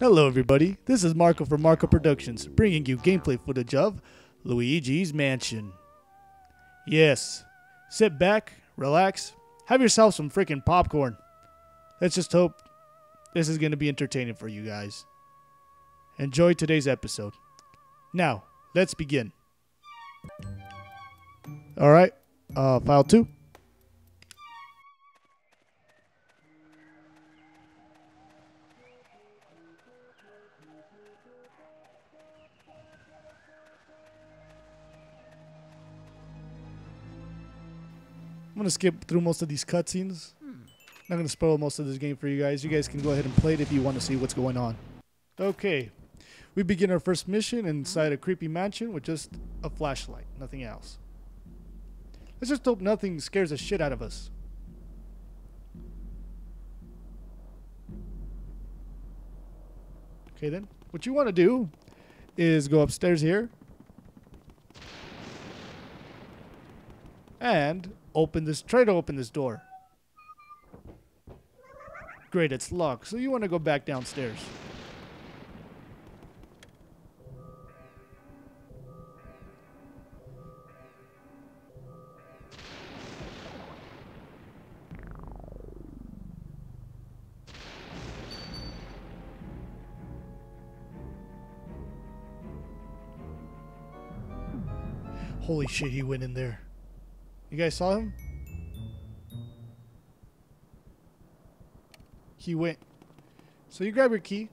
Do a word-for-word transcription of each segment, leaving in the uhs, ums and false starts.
Hello everybody, this is Marko from Marko Produkshins, bringing you gameplay footage of Luigi's Mansion. Yes, sit back, relax, have yourself some freaking popcorn. Let's just hope this is going to be entertaining for you guys. Enjoy today's episode. Now, let's begin. Alright, uh, file two. I'm gonna skip through most of these cutscenes. I'm not gonna spoil most of this game for you guys. You guys can go ahead and play it if you want to see what's going on. Okay, we begin our first mission inside a creepy mansion with just a flashlight, nothing else. Let's just hope nothing scares the shit out of us. Okay then, what you want to do is go upstairs here and open this, try to open this door. Great, it's locked, so you want to go back downstairs. Holy shit, he went in there. You guys saw him? He went. So you grab your key.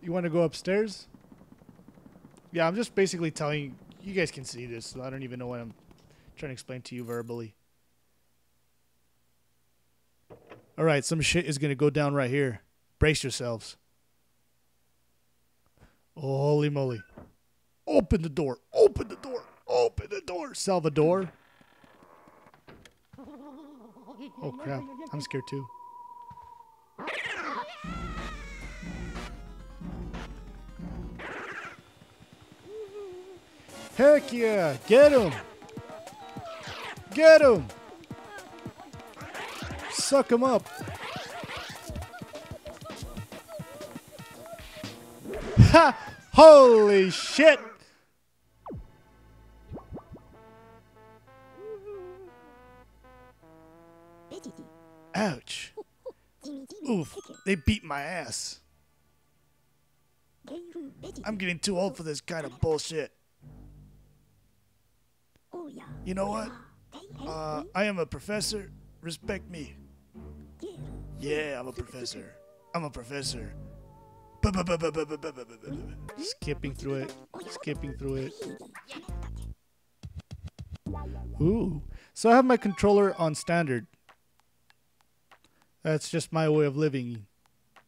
You want to go upstairs? Yeah, I'm just basically telling you, you guys can see this. So I don't even know what I'm trying to explain to you verbally. Alright, some shit is going to go down right here. Brace yourselves. Holy moly. Open the door. Open the door. Open the door. Salvador. Oh, crap. I'm scared, too. Heck yeah. Get him. Get him. Suck him up. Ha! Holy shit! Ouch. Oof, they beat my ass. I'm getting too old for this kind of bullshit. You know what? Uh, I am a professor. Respect me. Yeah, I'm a professor. I'm a professor. Skipping through it, skipping through it. Ooh, so I have my controller on standard. That's just my way of living.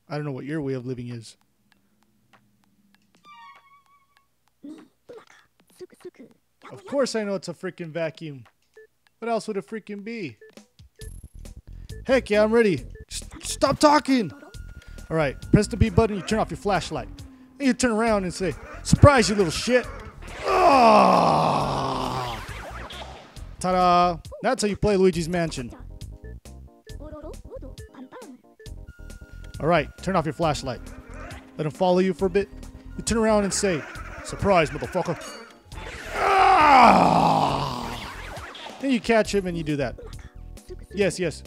I don't know what your way of living is. Of course I know it's a freaking vacuum. What else would it freaking be? Heck yeah, I'm ready. Just stop talking. All right, press the B button, you turn off your flashlight. And you turn around and say, surprise, you little shit. Oh! Ta-da! That's how you play Luigi's Mansion. All right, turn off your flashlight. Let him follow you for a bit. You turn around and say, surprise, motherfucker. Oh! Then you catch him and you do that. Yes, yes.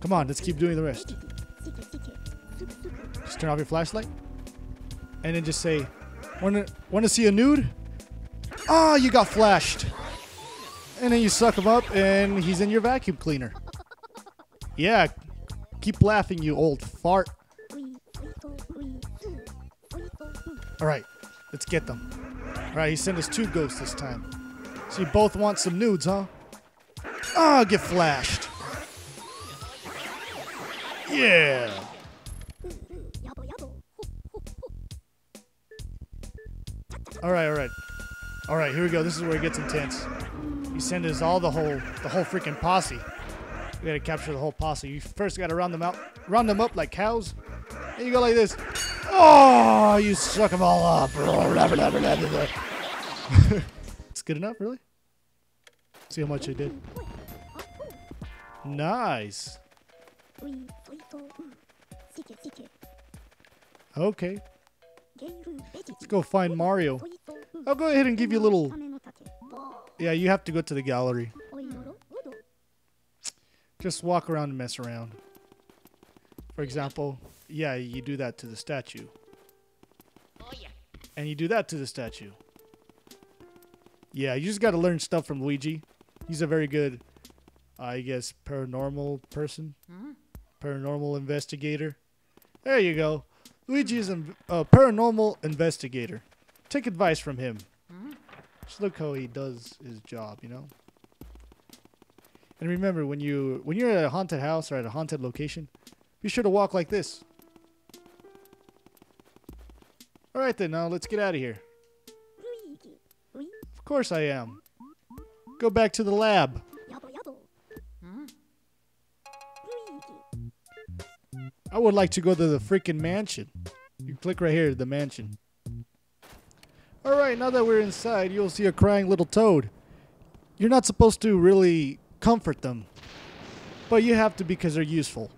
Come on, let's keep doing the rest. Just turn off your flashlight and then just say, want to want to see a nude? Ah, oh, you got flashed. And then you suck him up and he's in your vacuum cleaner. Yeah, keep laughing, you old fart. All right, let's get them. All right, he sent us two ghosts this time. So you both want some nudes, huh? Ah, oh, get flashed. Yeah. Alright, alright. Alright, here we go. This is where it gets intense. You send us all the whole the whole freaking posse. We gotta capture the whole posse. You first gotta round them out round them up like cows. And you go like this. Oh, you suck them all up. It's good enough, really? See how much I did. Nice. Okay. Let's go find Mario. I'll go ahead and give you a little... Yeah, you have to go to the gallery. Just walk around and mess around. For example, yeah, you do that to the statue. And you do that to the statue. Yeah, you just got to learn stuff from Luigi. He's a very good, I guess, paranormal person. Paranormal investigator. There you go. Luigi is a paranormal investigator. Take advice from him. Just look how he does his job, you know? And remember, when, you, when you're at a haunted house or at a haunted location, be sure to walk like this. Alright then, now let's get out of here. Of course I am. Go back to the lab. I would like to go to the freaking mansion. You click right here, the mansion. Alright, now that we're inside, you'll see a crying little toad. You're not supposed to really comfort them, but you have to because they're useful.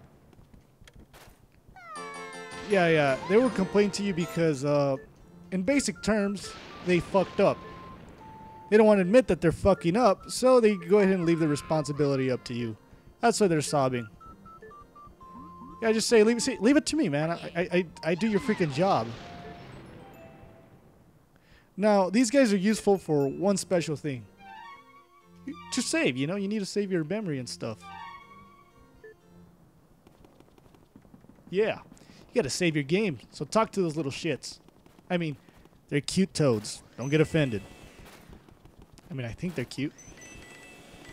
Yeah, yeah, they will complain to you because, uh, in basic terms, they fucked up. They don't want to admit that they're fucking up, so they go ahead and leave the responsibility up to you. That's why they're sobbing. Yeah, just say, leave, say, leave it to me, man. I, I, I, I do your freaking job. Now, these guys are useful for one special thing. To save, you know? You need to save your memory and stuff. Yeah. You gotta save your game. So talk to those little shits. I mean, they're cute toads. Don't get offended. I mean, I think they're cute.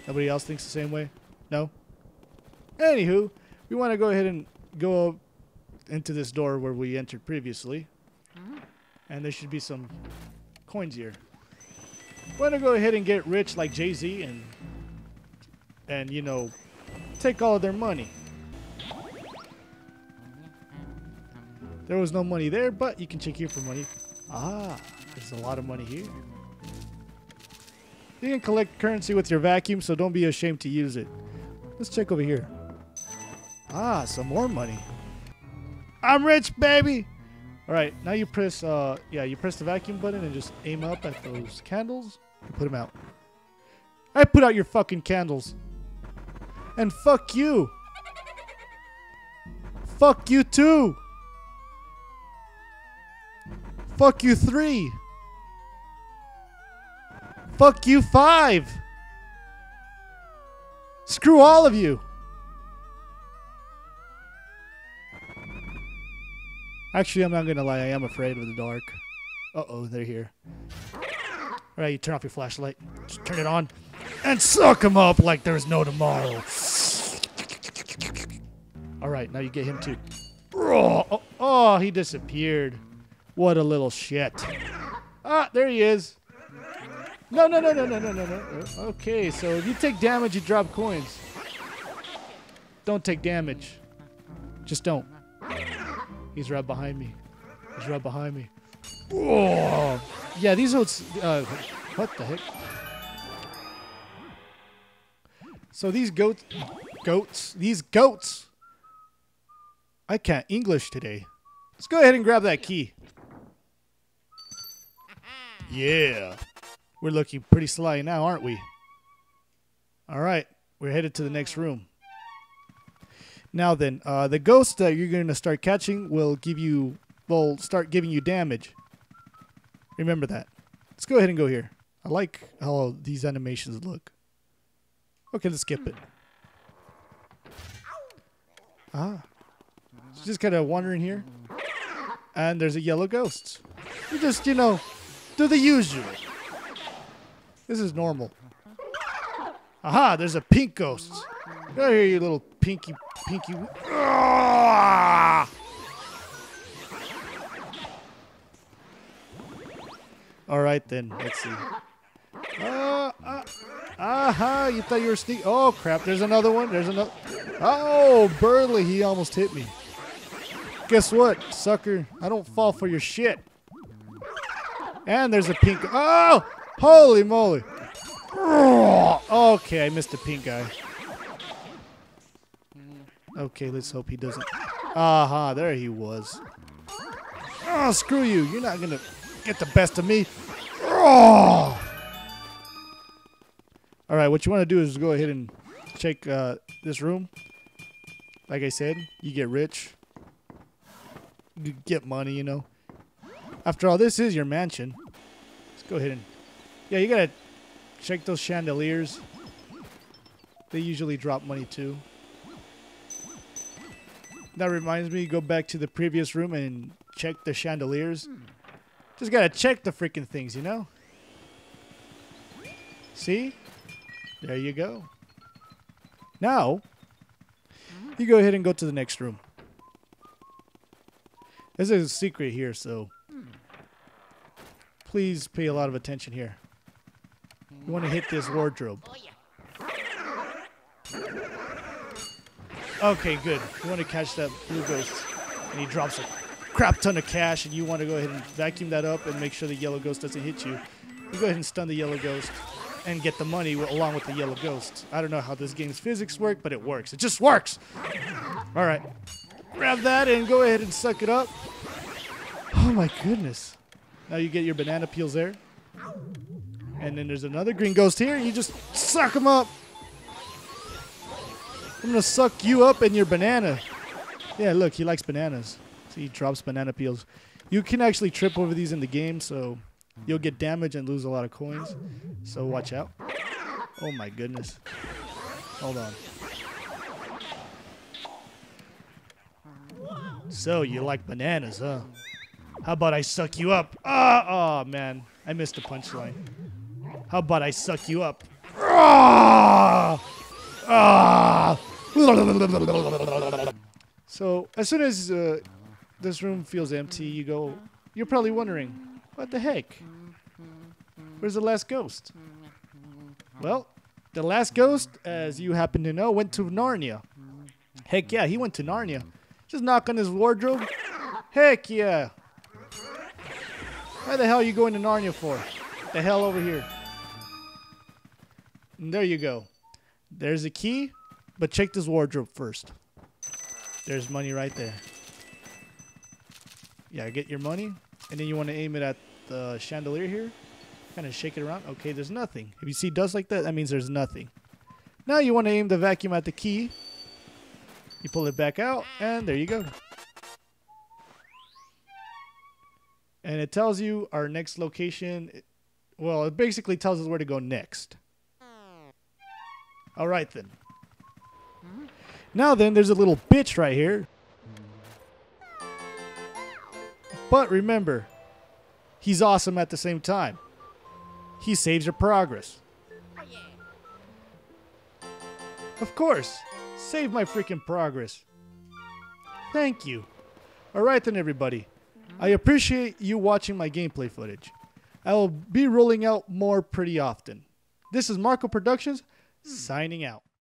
Nobody else thinks the same way? No? Anywho, we want to go ahead and go into this door where we entered previously. And there should be some coins here. We want to go ahead and get rich like Jay-Z and, and, you know, take all of their money. There was no money there, but you can check here for money. Ah, there's a lot of money here. You can collect currency with your vacuum, so don't be ashamed to use it. Let's check over here. Ah, some more money. I'm rich, baby! Alright, now you press, uh, yeah, you press the vacuum button and just aim up at those candles and put them out. I put out your fucking candles. And fuck you! Fuck you too! Fuck you three. Fuck you five. Screw all of you. Actually, I'm not gonna lie. I am afraid of the dark. Uh-oh, they're here. All right, you turn off your flashlight. Just turn it on and suck him up like there's no tomorrow. All right, now you get him too. Oh, oh, he disappeared. What a little shit. Ah, there he is. No, no, no, no, no, no, no, no. Okay, so if you take damage, you drop coins. Don't take damage. Just don't. He's right behind me. He's right behind me. Oh. Yeah, these old... Uh, what the heck? So these goats... Goats? These goats! I can't English today. Let's go ahead and grab that key. Yeah. We're looking pretty sly now, aren't we? Alright. We're headed to the next room. Now then, uh, the ghosts that you're going to start catching will give you... will start giving you damage. Remember that. Let's go ahead and go here. I like how these animations look. Okay, let's skip it. Ah. So just kind of wandering here. And there's a yellow ghost. You just, you know... do the usual. This is normal. Aha, there's a pink ghost. Get out of here, you little pinky, pinky. Alright then, let's see. Uh, uh, aha, you thought you were sneaky. Oh crap, there's another one. There's another. Oh, Burley, he almost hit me. Guess what, sucker? I don't fall for your shit. And there's a pink... Oh! Holy moly! Okay, I missed the pink guy. Okay, let's hope he doesn't. Aha, uh-huh, there he was. Oh, screw you. You're not going to get the best of me. Oh! All right, what you want to do is go ahead and check uh, this room. Like I said, you get rich. You get money, you know. After all, this is your mansion. Let's go ahead and... Yeah, you got to check those chandeliers. They usually drop money, too. That reminds me, go back to the previous room and check the chandeliers. Just got to check the freaking things, you know? See? There you go. Now, you go ahead and go to the next room. There's a secret here, so please pay a lot of attention here. You want to hit this wardrobe. Okay, good. You want to catch that blue ghost, and he drops a crap ton of cash, and you want to go ahead and vacuum that up and make sure the yellow ghost doesn't hit you. You go ahead and stun the yellow ghost and get the money along with the yellow ghost. I don't know how this game's physics work, but it works. It just works! All right. Grab that and go ahead and suck it up. Oh my goodness. Now you get your banana peels there. And then there's another green ghost here. You just suck them up. I'm going to suck you up and your banana. Yeah, look, he likes bananas. See, he drops banana peels. You can actually trip over these in the game, so you'll get damaged and lose a lot of coins. So watch out. Oh my goodness. Hold on. So, you like bananas, huh? How about I suck you up? Oh, oh man. I missed the punchline. How about I suck you up? Oh, oh. So, as soon as uh, this room feels empty, you go... You're probably wondering, what the heck? Where's the last ghost? Well, the last ghost, as you happen to know, went to Narnia. Heck yeah, he went to Narnia. Just knock on his wardrobe. Heck yeah. Why the hell are you going to Narnia for? The hell over here. And there you go. There's a key, but check this wardrobe first. There's money right there. Yeah, get your money. And then you want to aim it at the chandelier here. Kind of shake it around. Okay, there's nothing. If you see dust like that, that means there's nothing. Now you want to aim the vacuum at the key. You pull it back out, and there you go. And it tells you our next location. It, well, it basically tells us where to go next. All right, then. Now then, there's a little bitch right here. But remember, he's awesome at the same time. He saves your progress. Of course. Save my freaking progress. Thank you. Alright then, everybody. I appreciate you watching my gameplay footage. I will be rolling out more pretty often. This is Marko Produkshins, signing out.